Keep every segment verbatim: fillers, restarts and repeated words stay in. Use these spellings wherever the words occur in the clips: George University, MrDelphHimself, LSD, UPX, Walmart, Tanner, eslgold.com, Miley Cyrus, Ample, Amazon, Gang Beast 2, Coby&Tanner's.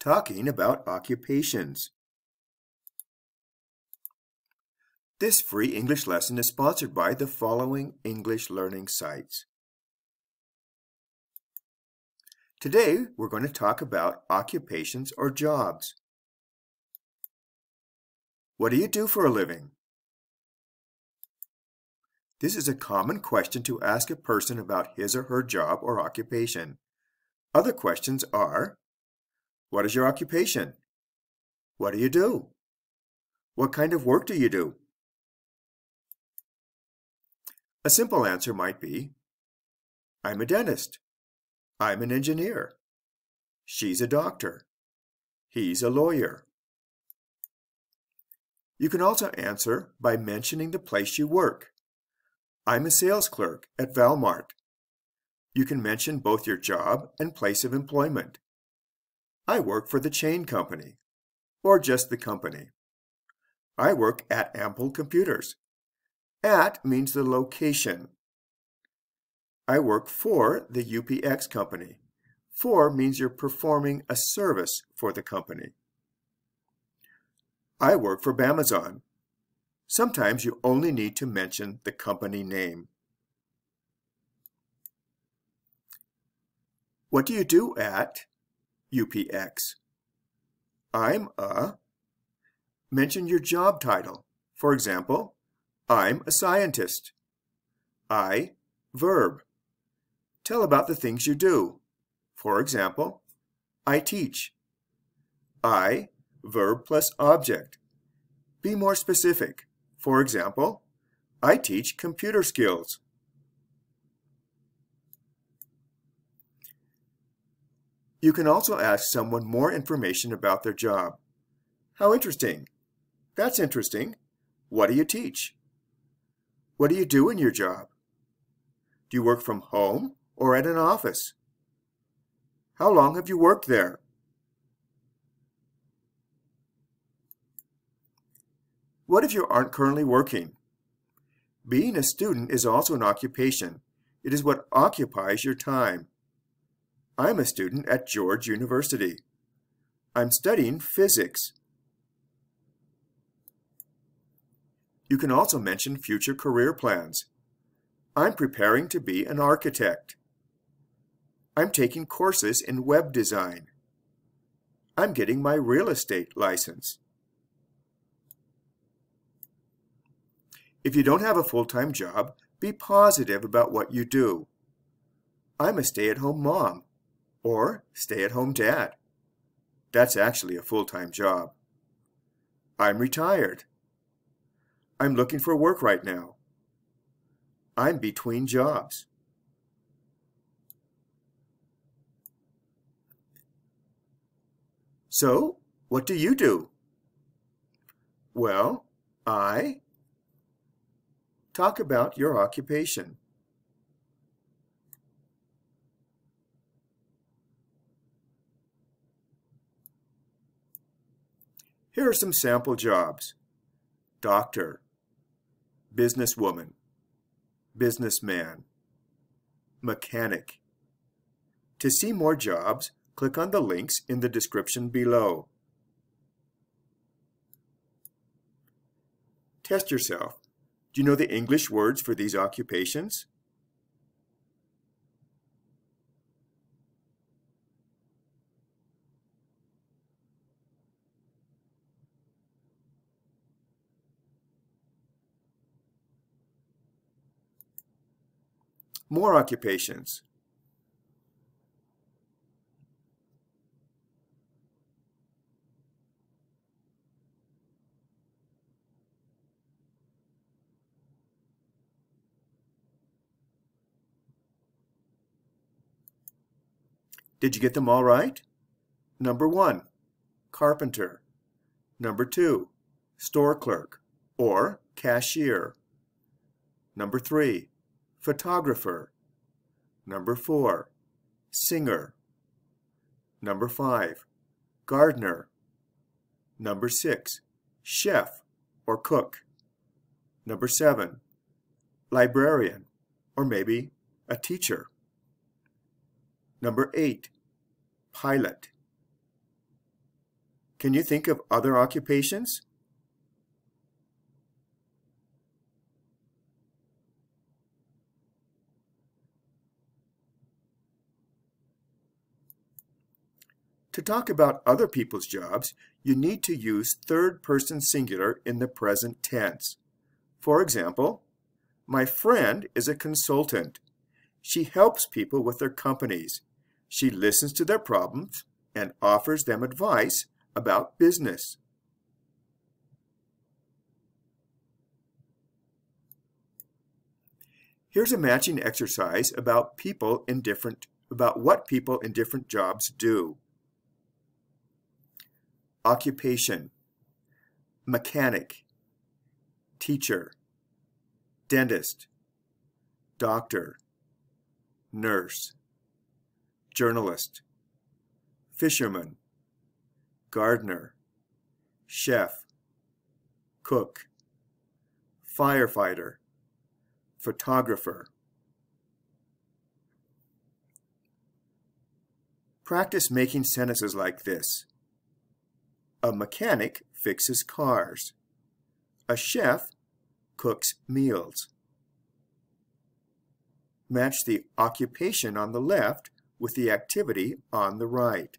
talking about occupations. This free English lesson is sponsored by the following English learning sites. Today, we're going to talk about occupations or jobs. What do you do for a living? This is a common question to ask a person about his or her job or occupation. Other questions are, what is your occupation? What do you do? What kind of work do you do? A simple answer might be, I'm a dentist. I'm an engineer. She's a doctor. He's a lawyer. You can also answer by mentioning the place you work. I'm a sales clerk at Walmart. You can mention both your job and place of employment. I work for the chain company, or just the company. I work at Ample Computers. At means the location. I work for the U P X company. For means you're performing a service for the company. I work for Amazon. Sometimes you only need to mention the company name. What do you do at U P X? I'm a... Mention your job title. For example, I'm a scientist. I, verb. Tell about the things you do. For example, I teach. I, verb plus object. Be more specific. For example, I teach computer skills. You can also ask someone more information about their job. How interesting. That's interesting. What do you teach? What do you do in your job? Do you work from home or at an office? How long have you worked there? What if you aren't currently working? Being a student is also an occupation. It is what occupies your time. I'm a student at George University. I'm studying physics. You can also mention future career plans. I'm preparing to be an architect. I'm taking courses in web design. I'm getting my real estate license. If you don't have a full-time job, be positive about what you do. I'm a stay-at-home mom or stay-at-home dad. That's actually a full-time job. I'm retired. I'm looking for work right now. I'm between jobs. So, what do you do? Well, I... Talk about your occupation. Here are some sample jobs. Doctor, businesswoman, businessman, mechanic. To see more jobs, click on the links in the description below. Test yourself. Do you know the English words for these occupations? More occupations. Did you get them all right? Number one, carpenter. Number two, store clerk or cashier. Number three, photographer. Number four, singer. Number five, gardener. Number six, chef or cook. Number seven, librarian or maybe a teacher. Number eight, pilot. Can you think of other occupations? To talk about other people's jobs, you need to use third-person singular in the present tense. For example, my friend is a consultant. She helps people with their companies. She listens to their problems and offers them advice about business. Here's a matching exercise about people in different about what people in different jobs do. Occupation: mechanic, teacher, dentist, doctor, nurse, journalist, fisherman, gardener, chef, cook, firefighter, photographer. Practice making sentences like this. A mechanic fixes cars. A chef cooks meals. Match the occupation on the left with the activity on the right.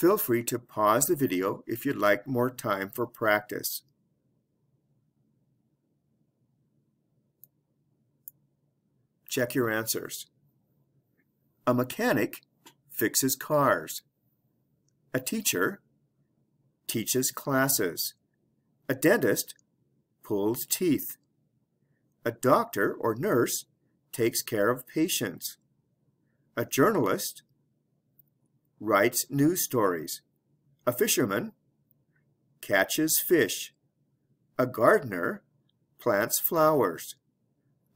Feel free to pause the video if you'd like more time for practice. Check your answers. A mechanic fixes cars. A teacher teaches classes. A dentist pulls teeth. A doctor or nurse takes care of patients. A journalist writes news stories. A fisherman catches fish. A gardener plants flowers.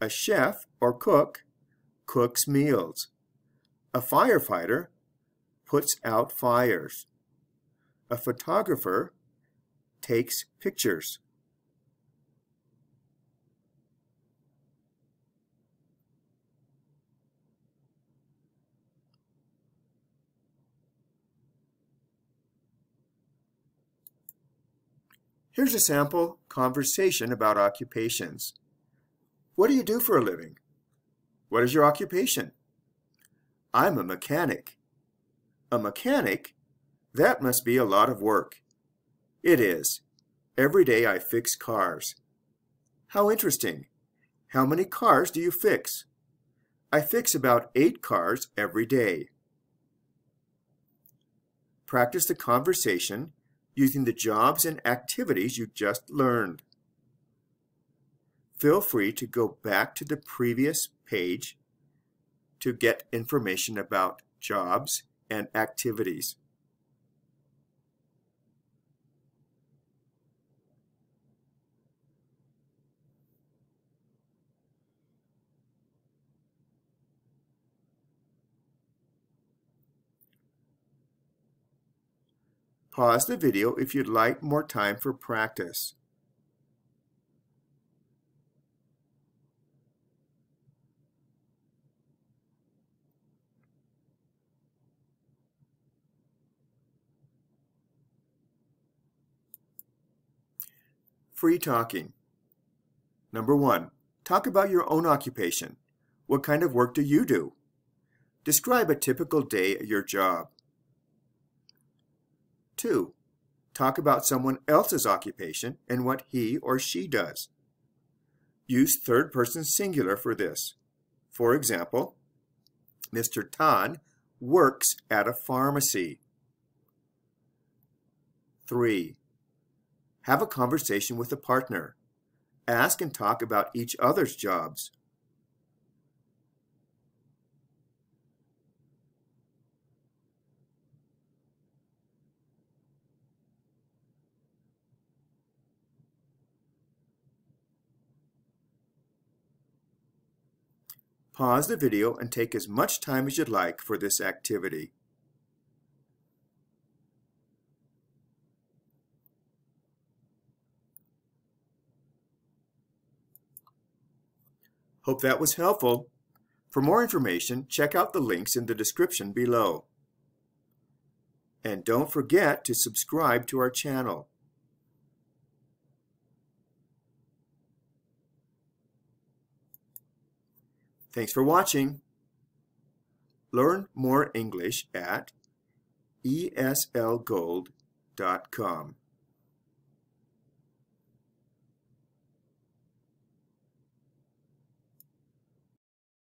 A chef or cook cooks meals. A firefighter puts out fires. A photographer takes pictures. Here's a sample conversation about occupations. What do you do for a living? What is your occupation? I'm a mechanic. A mechanic? That must be a lot of work. It is. Every day I fix cars. How interesting. How many cars do you fix? I fix about eight cars every day. Practice the conversation using the jobs and activities you just learned. Feel free to go back to the previous page to get information about jobs and activities. Pause the video if you'd like more time for practice. Free talking. Number one, talk about your own occupation. What kind of work do you do? Describe a typical day at your job. Two, talk about someone else's occupation and what he or she does. Use third-person singular for this. For example, Mister Tan works at a pharmacy. Three, have a conversation with a partner. Ask and talk about each other's jobs. Pause the video and take as much time as you'd like for this activity. Hope that was helpful. For more information, check out the links in the description below. And don't forget to subscribe to our channel. Thanks for watching. Learn more English at e s l gold dot com.